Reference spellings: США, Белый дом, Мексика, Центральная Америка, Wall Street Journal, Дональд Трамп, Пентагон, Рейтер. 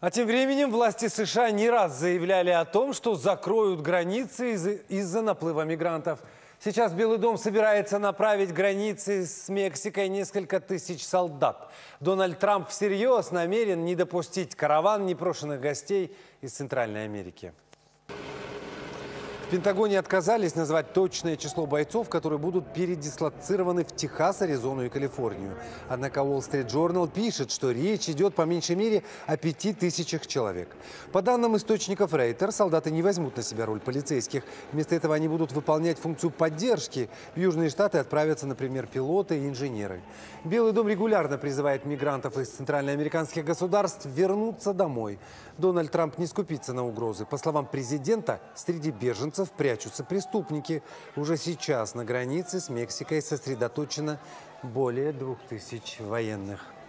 А тем временем власти США не раз заявляли о том, что закроют границы из-за наплыва мигрантов. Сейчас Белый дом собирается направить границы с Мексикой несколько тысяч солдат. Дональд Трамп всерьез намерен не допустить караван непрошенных гостей из Центральной Америки. В Пентагоне отказались назвать точное число бойцов, которые будут передислоцированы в Техас, Аризону и Калифорнию. Однако Wall Street Journal пишет, что речь идет по меньшей мере о 5000 человек. По данным источников Рейтер, солдаты не возьмут на себя роль полицейских. Вместо этого они будут выполнять функцию поддержки. В Южные Штаты отправятся, например, пилоты и инженеры. Белый дом регулярно призывает мигрантов из центральноамериканских государств вернуться домой. Дональд Трамп не скупится на угрозы. По словам президента, среди беженцев прячутся преступники. Уже сейчас на границе с Мексикой сосредоточено более 2000 военных.